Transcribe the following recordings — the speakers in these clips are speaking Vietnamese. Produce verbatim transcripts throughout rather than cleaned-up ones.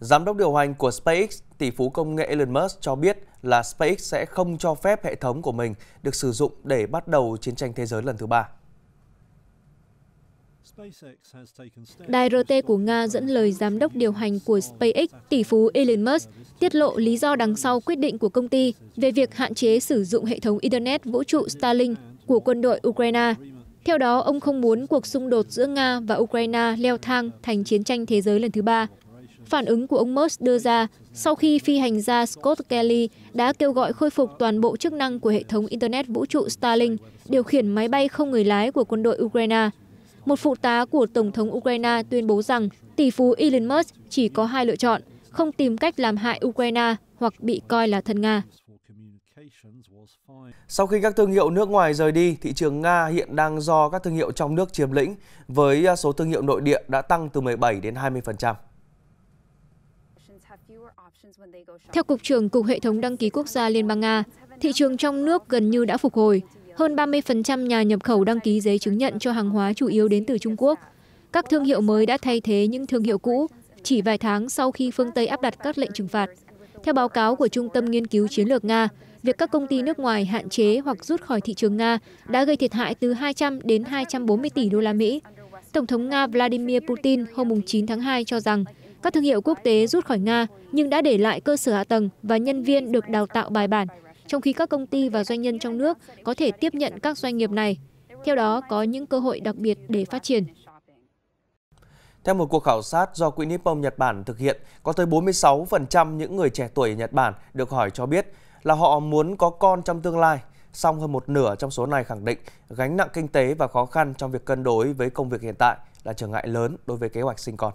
Giám đốc điều hành của SpaceX, tỷ phú công nghệ Elon Musk cho biết là SpaceX sẽ không cho phép hệ thống của mình được sử dụng để bắt đầu chiến tranh thế giới lần thứ ba. Đài rờ tê của Nga dẫn lời giám đốc điều hành của SpaceX, tỷ phú Elon Musk, tiết lộ lý do đằng sau quyết định của công ty về việc hạn chế sử dụng hệ thống Internet vũ trụ Starlink của quân đội Ukraine. Theo đó, ông không muốn cuộc xung đột giữa Nga và Ukraine leo thang thành chiến tranh thế giới lần thứ ba. Phản ứng của ông Musk đưa ra sau khi phi hành gia Scott Kelly đã kêu gọi khôi phục toàn bộ chức năng của hệ thống Internet vũ trụ Starlink điều khiển máy bay không người lái của quân đội Ukraine. Một phụ tá của Tổng thống Ukraine tuyên bố rằng tỷ phú Elon Musk chỉ có hai lựa chọn, không tìm cách làm hại Ukraine hoặc bị coi là thân Nga. Sau khi các thương hiệu nước ngoài rời đi, thị trường Nga hiện đang do các thương hiệu trong nước chiếm lĩnh, với số thương hiệu nội địa đã tăng từ mười bảy đến hai mươi phần trăm. Theo Cục trưởng Cục Hệ thống Đăng ký Quốc gia Liên bang Nga, thị trường trong nước gần như đã phục hồi. Hơn ba mươi phần trăm nhà nhập khẩu đăng ký giấy chứng nhận cho hàng hóa chủ yếu đến từ Trung Quốc. Các thương hiệu mới đã thay thế những thương hiệu cũ chỉ vài tháng sau khi phương Tây áp đặt các lệnh trừng phạt. Theo báo cáo của Trung tâm Nghiên cứu Chiến lược Nga, việc các công ty nước ngoài hạn chế hoặc rút khỏi thị trường Nga đã gây thiệt hại từ hai trăm đến hai trăm bốn mươi tỷ đô la Mỹ. Tổng thống Nga Vladimir Putin hôm chín tháng hai cho rằng các thương hiệu quốc tế rút khỏi Nga nhưng đã để lại cơ sở hạ tầng và nhân viên được đào tạo bài bản, trong khi các công ty và doanh nhân trong nước có thể tiếp nhận các doanh nghiệp này. Theo đó, có những cơ hội đặc biệt để phát triển. Theo một cuộc khảo sát do quỹ Nippon Nhật Bản thực hiện, có tới bốn mươi sáu phần trăm những người trẻ tuổi ở Nhật Bản được hỏi cho biết là họ muốn có con trong tương lai. Song hơn một nửa trong số này khẳng định gánh nặng kinh tế và khó khăn trong việc cân đối với công việc hiện tại là trở ngại lớn đối với kế hoạch sinh con.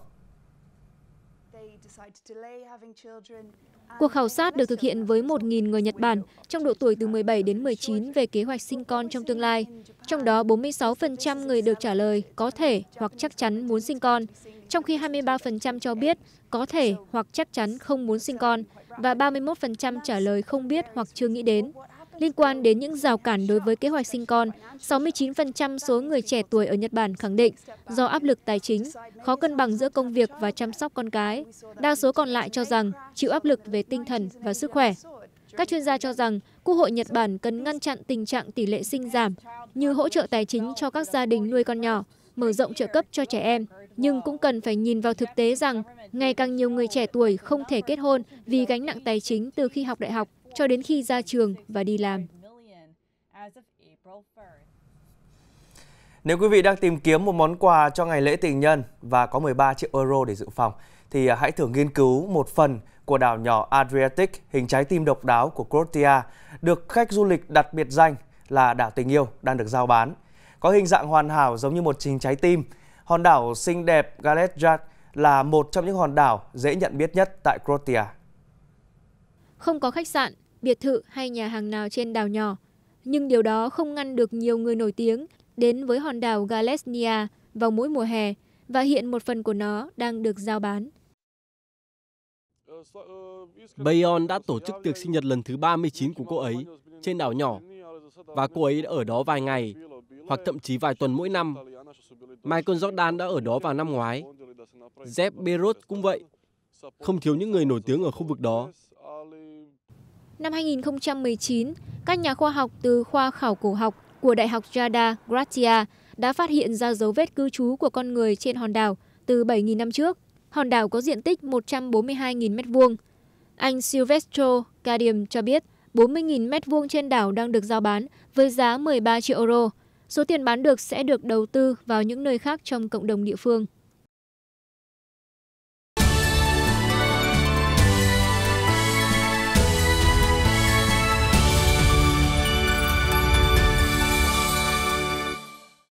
Cuộc khảo sát được thực hiện với một nghìn người Nhật Bản trong độ tuổi từ mười bảy đến mười chín về kế hoạch sinh con trong tương lai. Trong đó, bốn mươi sáu phần trăm người được trả lời có thể hoặc chắc chắn muốn sinh con, trong khi hai mươi ba phần trăm cho biết có thể hoặc chắc chắn không muốn sinh con và ba mươi mốt phần trăm trả lời không biết hoặc chưa nghĩ đến. Liên quan đến những rào cản đối với kế hoạch sinh con, sáu mươi chín phần trăm số người trẻ tuổi ở Nhật Bản khẳng định do áp lực tài chính, khó cân bằng giữa công việc và chăm sóc con cái. Đa số còn lại cho rằng chịu áp lực về tinh thần và sức khỏe. Các chuyên gia cho rằng Quốc hội Nhật Bản cần ngăn chặn tình trạng tỷ lệ sinh giảm, như hỗ trợ tài chính cho các gia đình nuôi con nhỏ, mở rộng trợ cấp cho trẻ em. Nhưng cũng cần phải nhìn vào thực tế rằng ngày càng nhiều người trẻ tuổi không thể kết hôn vì gánh nặng tài chính từ khi học đại học cho đến khi ra trường và đi làm. Nếu quý vị đang tìm kiếm một món quà cho ngày lễ tình nhân và có mười ba triệu euro để dự phòng, thì hãy thử nghiên cứu một phần của đảo nhỏ Adriatic, hình trái tim độc đáo của Croatia, được khách du lịch đặt biệt danh là đảo tình yêu, đang được giao bán. Có hình dạng hoàn hảo giống như một hình trái tim, hòn đảo xinh đẹp Galešnjak là một trong những hòn đảo dễ nhận biết nhất tại Croatia. Không có khách sạn, biệt thự hay nhà hàng nào trên đảo nhỏ, nhưng điều đó không ngăn được nhiều người nổi tiếng đến với hòn đảo Galešnjak vào mỗi mùa hè, và hiện một phần của nó đang được giao bán. Bayon đã tổ chức tiệc sinh nhật lần thứ ba mươi chín của cô ấy trên đảo nhỏ, và cô ấy đã ở đó vài ngày, hoặc thậm chí vài tuần mỗi năm. Michael Jordan đã ở đó vào năm ngoái. Jeff Bezos cũng vậy. Không thiếu những người nổi tiếng ở khu vực đó. Năm hai nghìn không trăm mười chín, các nhà khoa học từ khoa khảo cổ học của Đại học Jada Gratia đã phát hiện ra dấu vết cư trú của con người trên hòn đảo từ bảy nghìn năm trước. Hòn đảo có diện tích một trăm bốn mươi hai nghìn mét vuông. Anh Silvestro Cardim cho biết bốn mươi nghìn mét vuông trên đảo đang được giao bán với giá mười ba triệu euro. Số tiền bán được sẽ được đầu tư vào những nơi khác trong cộng đồng địa phương.